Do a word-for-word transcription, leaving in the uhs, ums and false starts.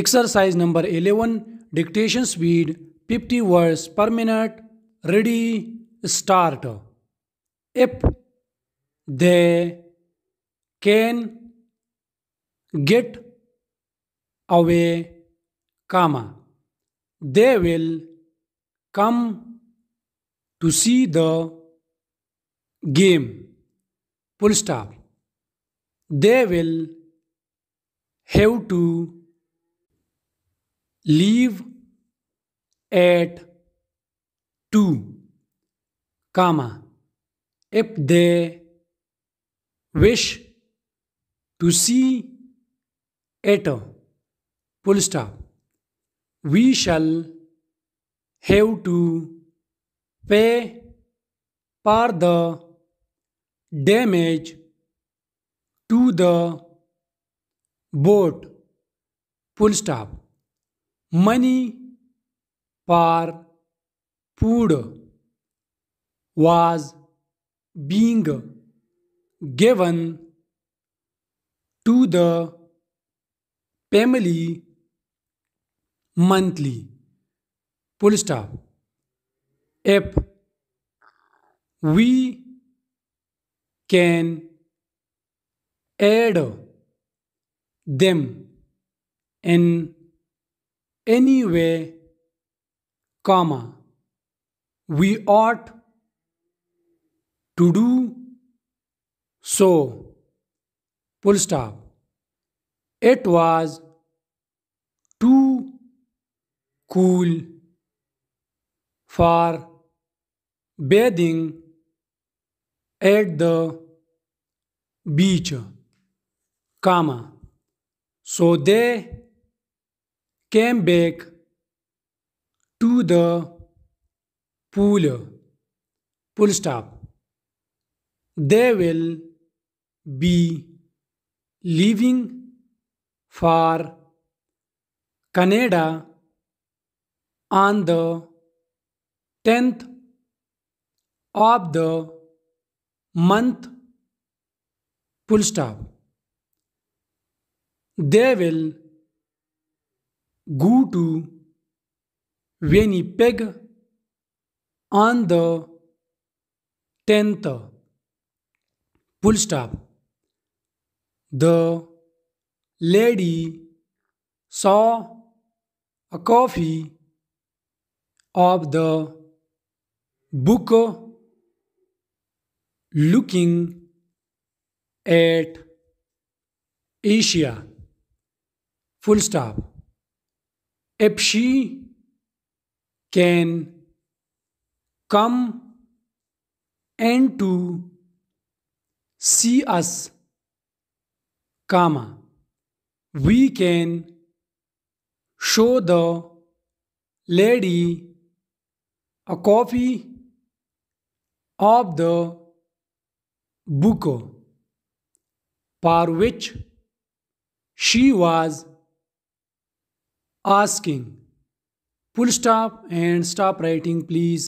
Exercise number eleven, dictation speed fifty words per minute. Ready, start. If they can get away, comma, they will come to see the game, full stop. They will have to leave at two, comma, if they wish to see it, full stop. We shall have to pay for the damage to the boat, full stop. Money for food was being given to the family monthly, full stop. If we can add them in any way, comma, we ought to do so, full stop. It was too cool for bathing at the beach, comma, so they came back to the pool, full stop. They will be leaving for Canada on the tenth of the month, full stop. They will go to Winnipeg on the tenth, full stop. The lady saw a copy of the book looking at Asia, full stop. If she can come and to see us, comma, we can show the lady a copy of the book for which she was asking, full stop, and stop writing please.